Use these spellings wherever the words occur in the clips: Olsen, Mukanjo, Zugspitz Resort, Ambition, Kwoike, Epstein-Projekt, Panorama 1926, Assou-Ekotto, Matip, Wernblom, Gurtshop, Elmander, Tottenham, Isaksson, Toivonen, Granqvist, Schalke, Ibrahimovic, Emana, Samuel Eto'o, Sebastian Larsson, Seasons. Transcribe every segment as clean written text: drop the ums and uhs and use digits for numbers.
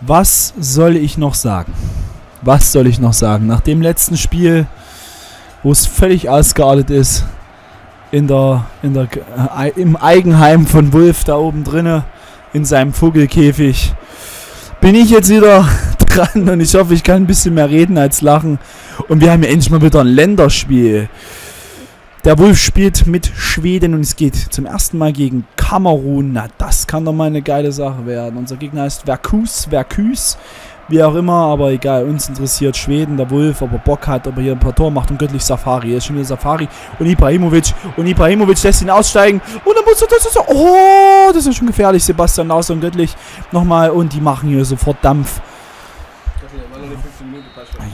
Was soll ich noch sagen? Was soll ich noch sagen? Nach dem letzten Spiel, wo es völlig ausgeartet ist, im Eigenheim von Wolf da oben drinne, in seinem Vogelkäfig, bin ich jetzt wieder dran und ich hoffe, ich kann ein bisschen mehr reden als lachen. Und wir haben ja endlich mal wieder ein Länderspiel. Der Wolf spielt mit Schweden und es geht zum ersten Mal gegen Kamerun. Na, das kann doch mal eine geile Sache werden. Unser Gegner heißt Verkus, wie auch immer, aber egal, uns interessiert Schweden, der Wolf, ob er Bock hat, ob er hier ein paar Tore macht und göttlich Safari. Ist schon wieder Safari und Ibrahimovic lässt ihn aussteigen und dann muss er, oh, das ist schon gefährlich, Sebastian Larsson, göttlich, nochmal und die machen hier sofort Dampf.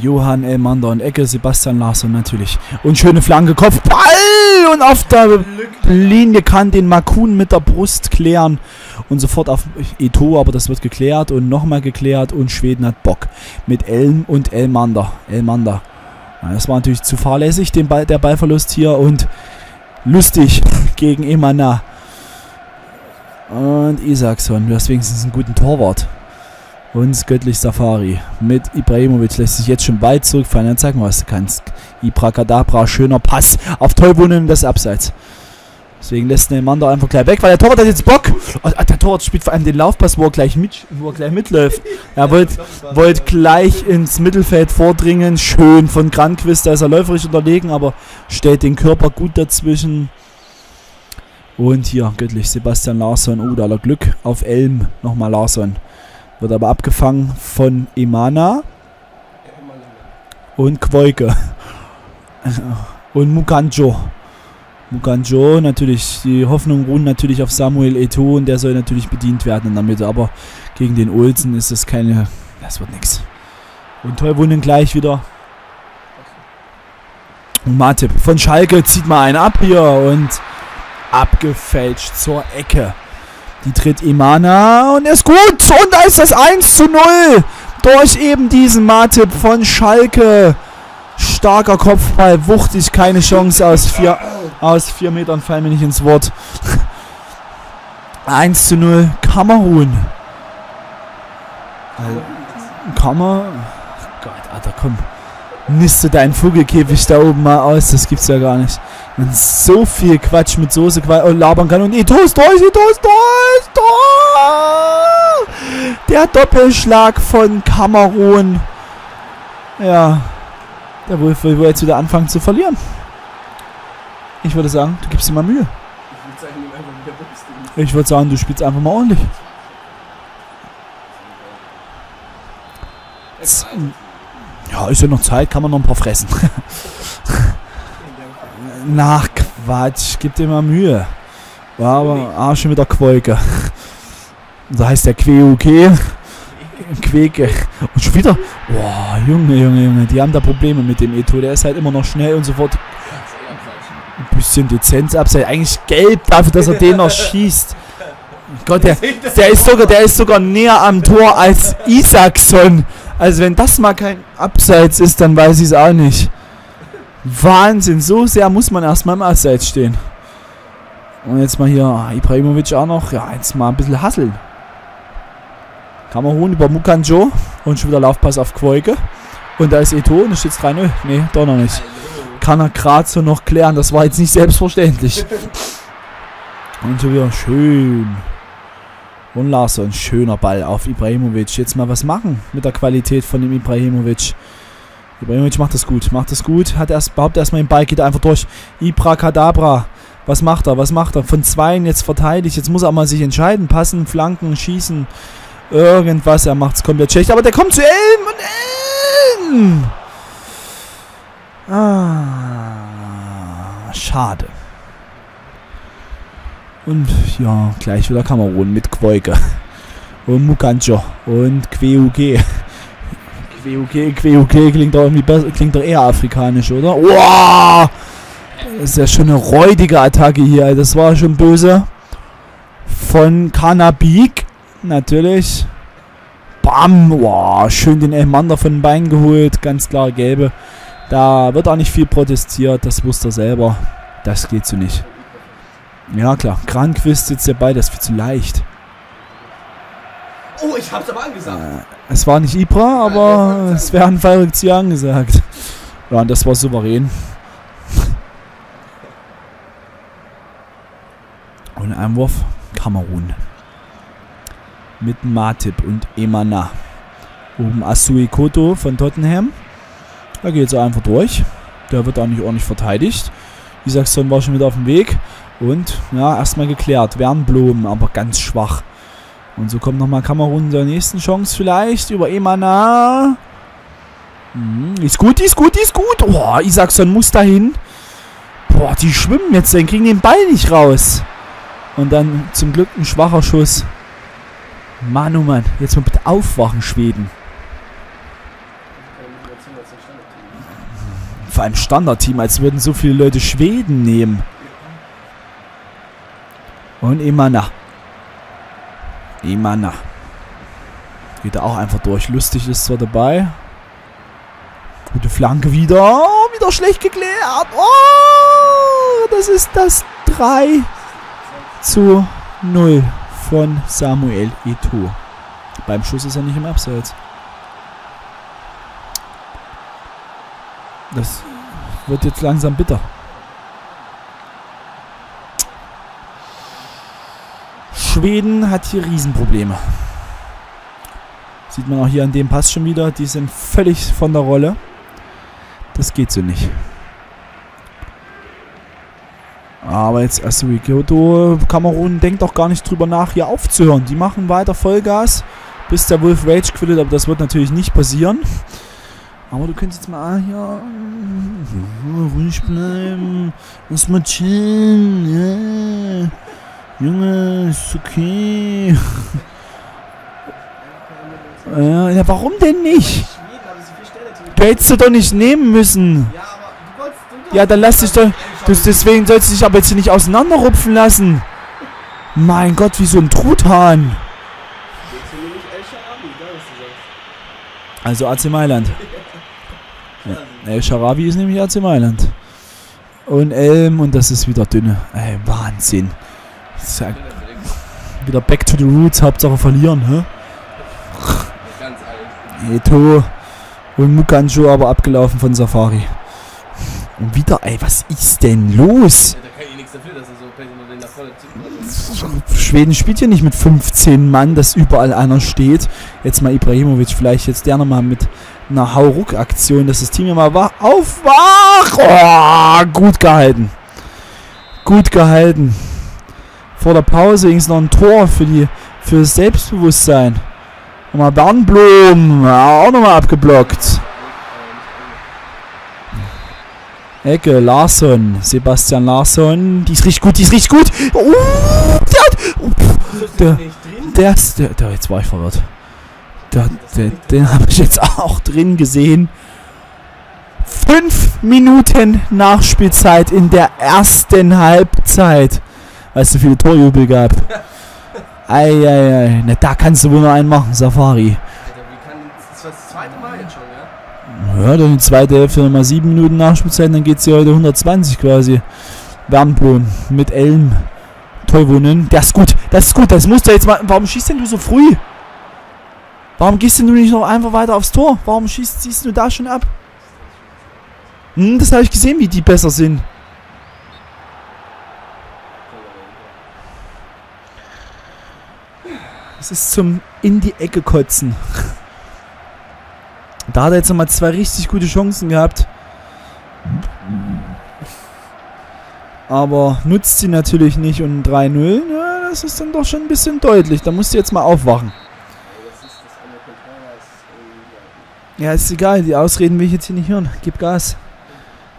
Johann Elmander und Ecke, Sebastian Larsson natürlich. Und schöne Flanke, Kopfball! Und auf der Linie kann den Makun mit der Brust klären. Und sofort auf Eto'o, aber das wird geklärt und nochmal geklärt. Und Schweden hat Bock mit Elm und Elmander. Das war natürlich zu fahrlässig, der Ballverlust hier. Und lustig gegen Emana. Und Isaksson, du hast wenigstens einen guten Torwart. Uns göttlich Safari. Mit Ibrahimovic lässt sich jetzt schon weit zurückfallen. Dann zeig mal, was du kannst. Ibrakadabra, schöner Pass. Auf Tollwohnen, das Abseits. Deswegen lässt den Mann da einfach gleich weg, weil der Torwart hat jetzt Bock. Der Torwart spielt vor allem den Laufpass, wo er gleich mitläuft. Er wollte gleich ins Mittelfeld vordringen. Schön von Granqvist, da ist er läuferisch unterlegen, aber stellt den Körper gut dazwischen. Und hier, göttlich Sebastian Larsson. Oh, da hat er Glück. Auf Elm nochmal Larsson. Wird aber abgefangen von Emana und Kwoike und Mukanjo. Mukanjo natürlich, die Hoffnung ruhen natürlich auf Samuel Eto'o und der soll natürlich bedient werden in der Mitte, aber gegen den Olsen ist das keine, das wird nichts. Und Tollwunden gleich wieder. Und Matip von Schalke zieht mal einen ab hier und abgefälscht zur Ecke. Die tritt Emana und ist gut. Und da ist das 1:0 durch eben diesen Matip von Schalke. Starker Kopfball, wuchtig, keine Chance. Aus vier Metern fallen wir nicht ins Wort. 1:0 Kamerun. Also, Gott, Alter, komm. Niste deinen Vogelkäfig da oben mal aus, das gibt's ja gar nicht. Wenn so viel Quatsch mit Soße labern kann und Eto'o ist durch! Der Doppelschlag von Kamerun. Ja, der Wolf will jetzt wieder anfangen zu verlieren. Ich würde sagen, du gibst ihm mal Mühe. Ich würde sagen, du spielst einfach mal ordentlich. Ja, ist ja noch Zeit, kann man noch ein paar fressen. Na, Quatsch, gib dir mal Mühe. War aber schon wieder Kwoike. Da heißt der Kwoike. Kwoike. Und schon wieder. Boah, Junge, die haben da Probleme mit dem Eto'o. Der ist halt immer noch schnell und sofort. Ein bisschen Dezenz abseits. Eigentlich gelb dafür, dass er den noch schießt. Gott, der ist sogar näher am Tor als Isaksson. Also wenn das mal kein Abseits ist, dann weiß ich es auch nicht. Wahnsinn, so sehr muss man erstmal im Abseits stehen. Und jetzt mal hier Ibrahimovic auch noch. Ja, jetzt mal ein bisschen hasseln. Kamerun über Mukanjo. Und schon wieder Laufpass auf Kwoike. Und da ist Eto'o und da steht es 3:0. Ne, doch noch nicht. Kann er gerade so noch klären. Das war jetzt nicht selbstverständlich. Und schon wieder schön. Und Larsson, schöner Ball auf Ibrahimovic. Jetzt mal was machen mit der Qualität von dem Ibrahimovic. Ibrahimovic macht das gut. Behauptet erstmal den Ball, geht einfach durch. Ibrakadabra. Was macht er? Von zweien jetzt verteidigt. Jetzt muss er mal sich entscheiden. Passen, flanken, schießen. Irgendwas. Er macht es komplett schlecht. Aber der kommt zu Elm und Elm. Schade. Und ja, gleich wieder Kamerun mit Kwoike und Mukanjo und Kwoike. Kwoike klingt doch irgendwie besser, klingt doch eher afrikanisch, oder? Wow! Das ist ja schon eine räudige Attacke hier, das war schon böse. Von Kanabik, natürlich. Bam! Wow, schön den Elmander von den Beinen geholt, ganz klar gelbe. Da wird auch nicht viel protestiert, das wusste er selber. Das geht so nicht. Ja klar, Granqvist sitzt ja bei, das ist viel zu leicht. Oh, ich hab's aber angesagt. Es war nicht Ibra, aber es wäre ein Fallrückzieher angesagt. Ja, und das war souverän. Und Einwurf Kamerun. Mit Matip und Emana. Oben Assou-Ekotto von Tottenham. Da geht es einfach durch. Der wird auch nicht ordentlich verteidigt. Isaksson war schon wieder auf dem Weg. Und ja, erstmal geklärt. Wernblom, aber ganz schwach. Und so kommt nochmal Kamerun in der nächsten Chance vielleicht. Über Emana. Ist gut, ist gut, ist gut. Oh, Isaksson muss dahin. Boah, die schwimmen jetzt, dann kriegen den Ball nicht raus. Und dann zum Glück ein schwacher Schuss. Mann, oh Mann, jetzt mal bitte aufwachen, Schweden. Vor allem Standardteam, als würden so viele Leute Schweden nehmen. Und Emana. Emana. Geht er auch einfach durch. Lustig ist zwar dabei. Gute Flanke wieder. Oh, wieder schlecht geklärt. Oh, das ist das 3:0 von Samuel Eto'o. Beim Schuss ist er nicht im Abseits. Das wird jetzt langsam bitter. Schweden hat hier Riesenprobleme. Sieht man auch hier an dem Pass schon wieder. Die sind völlig von der Rolle. Das geht so nicht. Aber jetzt Assou-Ekotto, Kamerun denkt auch gar nicht drüber nach, hier aufzuhören. Die machen weiter Vollgas, bis der Wolf Rage quittet, aber das wird natürlich nicht passieren. Aber du könntest jetzt mal hier ruhig bleiben. Lass mal chillen. Ja. Junge, ist okay. Ja, warum denn nicht? Du hättest du doch nicht nehmen müssen. Ja, dann lass dich doch... Deswegen sollst du dich aber jetzt hier nicht auseinanderrupfen lassen. Mein Gott, wie so ein Truthahn. Also AC Mailand. Ja, El Sharawi ist nämlich AC Mailand. Und Elm, und das ist wieder dünne. Ey, Wahnsinn. Ja wieder back to the roots, Hauptsache verlieren, hä? Eto'o und Mukanjo aber abgelaufen von Safari. Und wieder, ey, was ist denn los? Da kann ich nichts dafür, dass er so nach vorne zieht. Schweden spielt hier nicht mit 15 Mann, dass überall einer steht. Jetzt mal Ibrahimovic, vielleicht jetzt der nochmal mit einer Hauruck-Aktion, dass das Team hier mal aufwacht. Oh, gut gehalten. Gut gehalten. Vor der Pause ging es noch ein Tor für das Selbstbewusstsein. Nochmal Bernblom, auch nochmal abgeblockt. Ecke, Larsson, Sebastian Larsson, die ist richtig gut, die ist richtig gut. Oh, jetzt war ich verwirrt. Den habe ich jetzt auch drin gesehen. 5 Minuten Nachspielzeit in der ersten Halbzeit. Weil es so viele Torjubel gab. Eieiei, na da kannst du wohl noch einen machen, Safari. Das war das zweite Mal jetzt schon. Ja, dann die zweite Hälfte nochmal 7 Minuten Nachspielzeit, dann geht es hier heute 120 quasi. Wernblom mit Elm. Toivonen. Das ist gut, das ist gut, das musst du jetzt mal. Warum schießt denn du so früh? Warum gehst denn du nicht noch einfach weiter aufs Tor? Warum schießt du da schon ab? Das habe ich gesehen, wie die besser sind. Das ist zum in die Ecke kotzen. Da hat er jetzt nochmal 2 richtig gute Chancen gehabt. Aber nutzt sie natürlich nicht und 3:0, ja, das ist dann doch schon ein bisschen deutlich. Da musst du jetzt mal aufwachen. Ja, ist egal, die Ausreden will ich jetzt hier nicht hören. Gib Gas.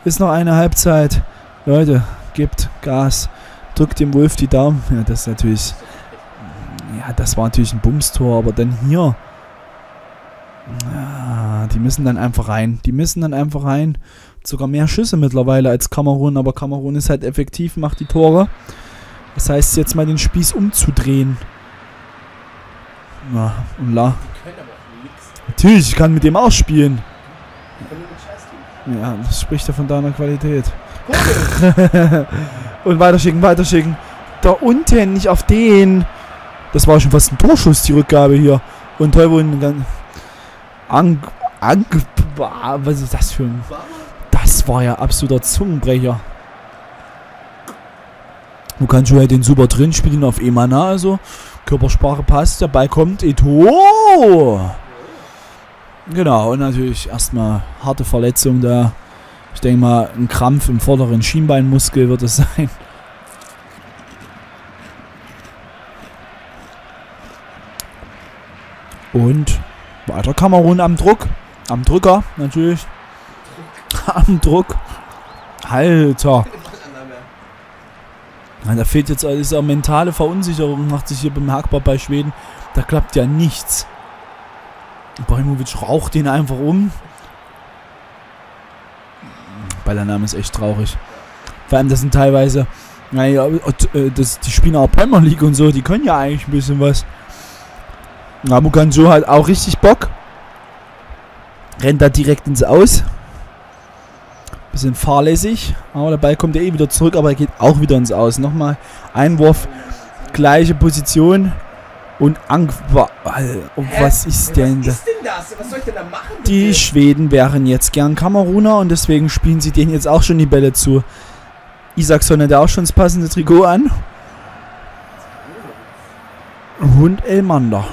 Ist noch eine Halbzeit. Leute, gebt Gas. Drückt dem Wolf die Daumen. Ja, das ist natürlich... Ja, das war natürlich ein Bumstor, aber dann hier... Ja, die müssen dann einfach rein. Die müssen dann einfach rein. Sogar mehr Schüsse mittlerweile als Kamerun. Aber Kamerun ist halt effektiv, macht die Tore. Das heißt, jetzt mal den Spieß umzudrehen. Ja, und la. Natürlich, ich kann mit dem auch spielen. Ja, das spricht ja von deiner Qualität. Und weiterschicken, weiterschicken. Da unten, nicht auf den. Das war schon fast ein Torschuss, die Rückgabe hier. Und Toivonen dann... was ist das für ein... Das war ja absoluter Zungenbrecher. Mukanjo hält den super drin, spielt ihn auf Emana, also. Körpersprache passt, der Ball kommt, Eto'o! Genau, und natürlich erstmal harte Verletzung da. Ich denke mal, ein Krampf im vorderen Schienbeinmuskel wird es sein. Und weiter Kamerun am Druck. Am Drücker, natürlich. Am Druck. Alter. Ja, da fehlt jetzt alles. Eine mentale Verunsicherung macht sich hier bemerkbar bei Schweden. Da klappt ja nichts. Ibrahimovic raucht den einfach um. Ballername ist echt traurig. Vor allem, das sind teilweise... Naja, die Spieler auch Premier League und so, die können ja eigentlich ein bisschen was. Na, Mukanjo hat auch richtig Bock. Rennt da direkt ins Aus. Bisschen fahrlässig. Aber dabei kommt er eh wieder zurück, aber er geht auch wieder ins Aus. Nochmal Einwurf. Gleiche Position. Und was ist denn das? Was soll ich denn da machen? Die Schweden wären jetzt gern Kameruner und deswegen spielen sie denen jetzt auch schon die Bälle zu. Isaksson hat auch schon das passende Trikot an. Und Elmander.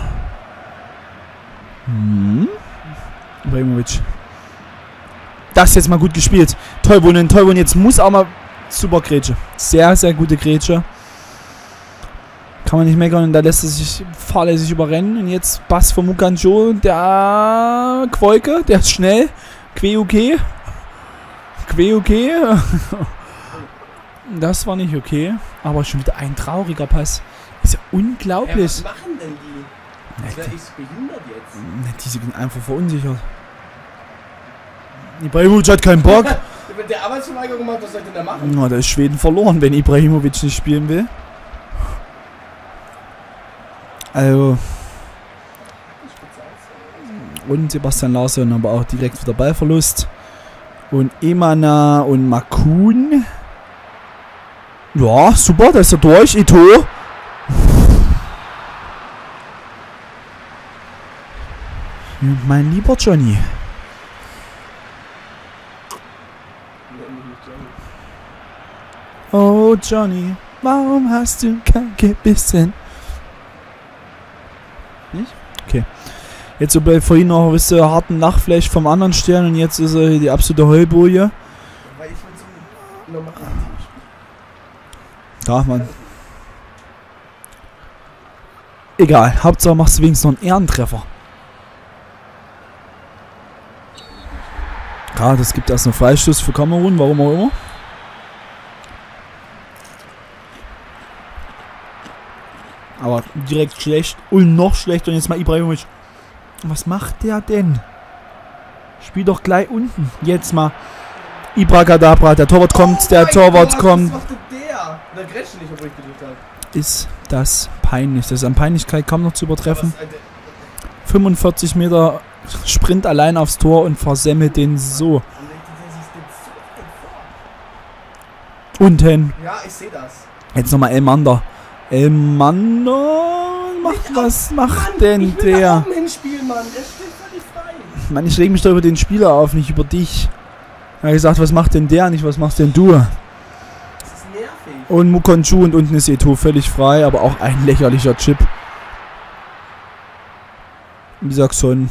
Ibrahimovic. Das jetzt mal gut gespielt. Toivonen. Jetzt muss auch mal... Super Grätsche. Sehr, sehr gute Grätsche. Kann man nicht meckern. Und da lässt er sich fahrlässig überrennen. Und jetzt Pass von Mukanjo. Der Kwoike. Der ist schnell. Kwoike. Das war nicht okay. Aber schon wieder ein trauriger Pass. Ist ja unglaublich. Ja, was machen denn die? Das wäre echt behindert jetzt. Die sind einfach verunsichert. Ibrahimovic hat keinen Bock. Wenn der Arbeitsverweigerung gemacht, was soll ich denn da machen? Na, da ist Schweden verloren, wenn Ibrahimovic nicht spielen will. Also. Und Sebastian Larsson, aber auch direkt wieder Ballverlust. Und Emana und Makun. Ja, super, da ist er durch. Eto'o. Mein lieber Johnny. Oh Johnny, warum hast du kein Gebissen? Nicht? Okay. Jetzt über vorhin noch ein bisschen harten Lachfleisch vom anderen Stern und jetzt ist er die absolute Heulboje. Ach man. Egal, Hauptsache machst du wenigstens noch einen Ehrentreffer. Gerade, es gibt erst einen Freistoß für Kamerun, warum auch immer. Aber direkt schlecht und noch schlechter. Und jetzt mal Ibrahimovic. Was macht der denn? Spiel doch gleich unten. Jetzt mal Ibrakadabra. Der Torwart kommt, der Torwart kommt. Was macht der? Der grätscht nicht, obwohl ich gedrückt habe. Ist das peinlich. Das ist an Peinlichkeit kaum noch zu übertreffen. 45 Meter... Sprint allein aufs Tor und versemmelt den so. Unten. Ja, ich sehe das. Jetzt nochmal Elmander. Elmander macht was? Macht denn der? Mann, ich reg mich da über den Spieler auf, nicht über dich. Er hat gesagt, was macht denn der? Nicht, was machst denn du? Das ist nervig. Und Mukanjo und unten ist Eto'o völlig frei, aber auch ein lächerlicher Chip. Isaksson.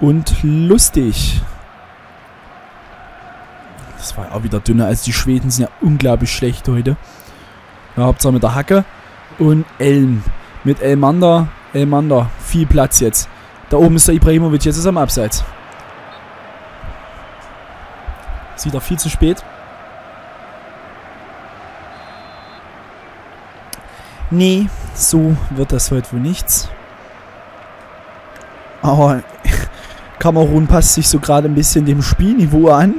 Und lustig. Das war ja auch wieder dünner. Also die Schweden sind ja unglaublich schlecht heute. Ja, Hauptsache mit der Hacke. Und Elm. Mit Elmander. Elmander. Viel Platz jetzt. Da oben ist der Ibrahimovic. Jetzt ist er am Abseits. Sieht er viel zu spät. Nee, so wird das heute wohl nichts. Aber... Kamerun passt sich so gerade ein bisschen dem Spielniveau an.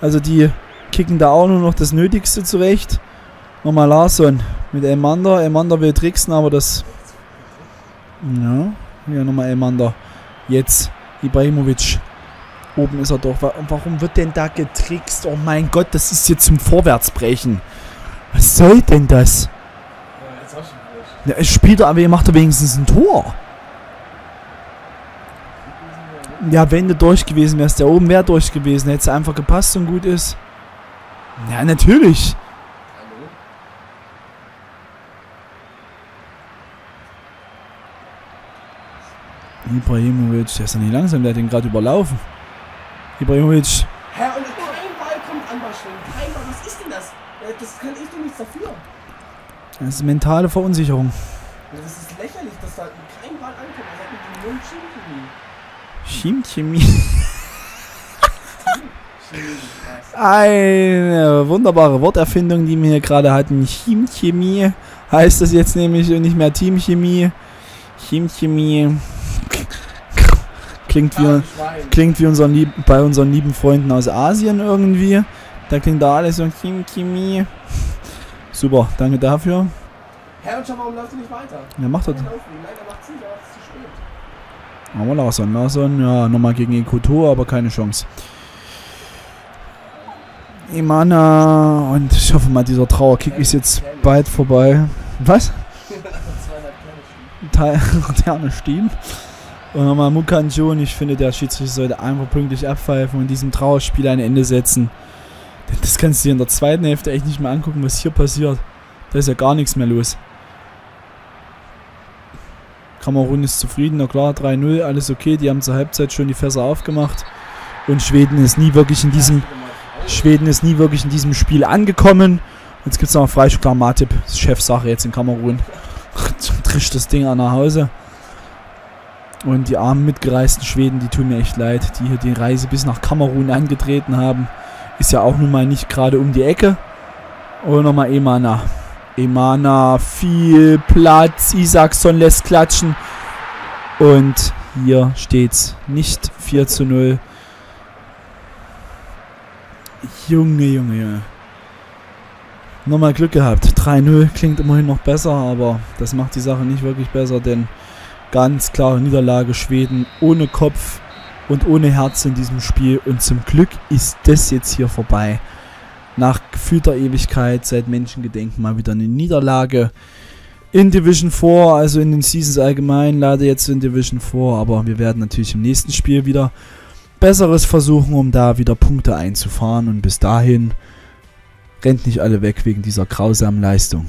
Also die kicken da auch nur noch das Nötigste zurecht. Nochmal Larsson mit Elmander. Elmander will tricksen, aber das... Ja, hier nochmal Elmander. Jetzt Ibrahimovic. Oben ist er doch. Warum wird denn da getrickst? Oh mein Gott, das ist jetzt zum Vorwärtsbrechen. Was soll denn das? Ja, jetzt auch schon durch. Ja, er spielt, aber er macht wenigstens ein Tor. Ja, wenn du durch gewesen wärst, der oben wäre durch gewesen. Hätte es einfach gepasst und gut ist. Ja, natürlich. Hallo? Ibrahimovic, der ist ja nicht langsam, der hat ihn gerade überlaufen. Ibrahimovic. Hä, und kein Ball kommt an, kein Ball, was ist denn das? Das kann ich doch nichts dafür. Das ist mentale Verunsicherung. Das ist lächerlich, dass da kein Ball ankommt. Das hat mit dem Mund Chemie. Eine wunderbare Worterfindung, die wir hier gerade hatten. Chemie heißt das jetzt nämlich nicht mehr Teamchemie. Chemie klingt wie bei unseren lieben Freunden aus Asien irgendwie. Da klingt da alles so Chemie. Super, danke dafür. Herr und schon, warum läuft er nicht weiter? Ja, macht er. Nein, er macht es nicht, aber es ist zu spät. Aber Larsson, ja, nochmal gegen Eto'o, aber keine Chance. Emana, und ich hoffe mal, dieser Trauerkick ist jetzt bald vorbei. Was? 200 Kerne stehen. Und nochmal Mukanjo, und ich finde, der Schiedsrichter sollte einfach pünktlich abpfeifen und diesem Trauerspiel ein Ende setzen. Das kannst du dir in der zweiten Hälfte echt nicht mehr angucken, was hier passiert. Da ist ja gar nichts mehr los. Kamerun ist zufrieden, na klar, 3-0, alles okay. Die haben zur Halbzeit schon die Fässer aufgemacht. Und Schweden ist nie wirklich in diesem Spiel angekommen. Jetzt gibt es noch einen Freistoß, klar, Matip, das ist Chefsache jetzt in Kamerun. Trischt das Ding an nach Hause. Und die armen mitgereisten Schweden, die tun mir echt leid, die hier die Reise bis nach Kamerun angetreten haben. Ist ja auch nun mal nicht gerade um die Ecke. Und nochmal Emana. Emana, viel Platz. Isaksson lässt klatschen. Und hier steht's nicht 4:0. Junge, Junge, Junge. Nochmal Glück gehabt. 3:0 klingt immerhin noch besser, aber das macht die Sache nicht wirklich besser, denn ganz klare Niederlage. Schweden ohne Kopf und ohne Herz in diesem Spiel, und zum Glück ist das jetzt hier vorbei. Nach gefühlter Ewigkeit, seit Menschengedenken, mal wieder eine Niederlage in Division 4, also in den Seasons allgemein, leider jetzt in Division 4, aber wir werden natürlich im nächsten Spiel wieder Besseres versuchen, um da wieder Punkte einzufahren, und bis dahin rennt nicht alle weg wegen dieser grausamen Leistung.